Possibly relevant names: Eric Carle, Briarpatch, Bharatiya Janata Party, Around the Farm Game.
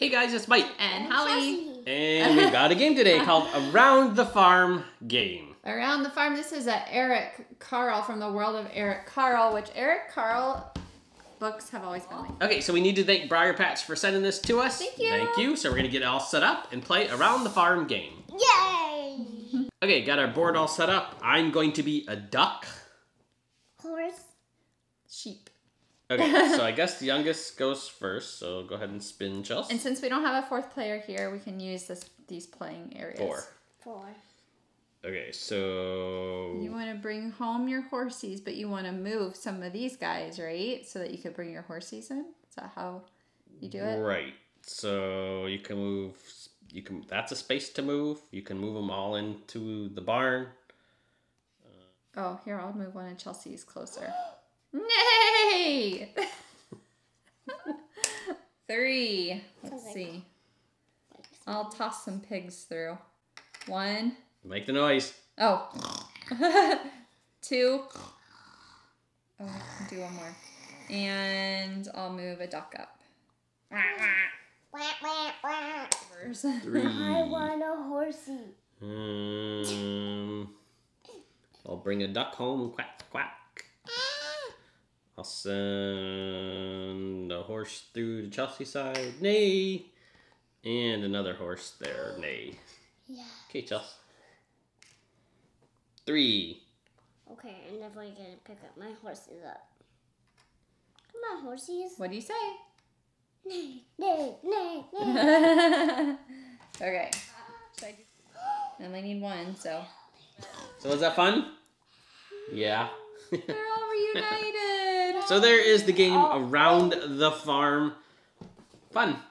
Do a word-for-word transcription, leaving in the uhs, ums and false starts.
Hey guys, it's Mike and Holly, and we've got a game today called Around the Farm Game. Around the Farm. This is a Eric Carle from the world of Eric Carle, which Eric Carle books have always been like. Okay, so we need to thank Briarpatch for sending this to us. Thank you. Thank you. So we're gonna get it all set up and play Around the Farm Game. Yay! Okay, got our board all set up. I'm going to be a duck. Horse. Sheep. Okay, so I guess the youngest goes first, so go ahead and spin, Chelsea. And since we don't have a fourth player here, we can use this these playing areas. Four. Four. Okay, so... You want to bring home your horsies, but you want to move some of these guys, right? So that you could bring your horsies in? Is that how you do it? Right. So you can move... You can. That's a space to move. You can move them all into the barn. Uh, oh, here, I'll move one of Chelsea's closer. Nay! Three. Let's see. I'll toss some pigs through. One. Make the noise. Oh. Two. Oh, I can do one more. And I'll move a duck up. Three. I want a horsey. Um, I'll bring a duck home. Quack, quack. I'll send a horse through the Chelsea side, nay, and another horse there, nay. Yeah. Okay, Chelsea. Three. Okay, I'm definitely gonna pick up my horses up. Come on, horsies. What do you say? Nay, nay, nay, nay. Okay. I only need one, so. So was that fun? Yeah. They're all reunited. So there is the game Around the Farm. Fun.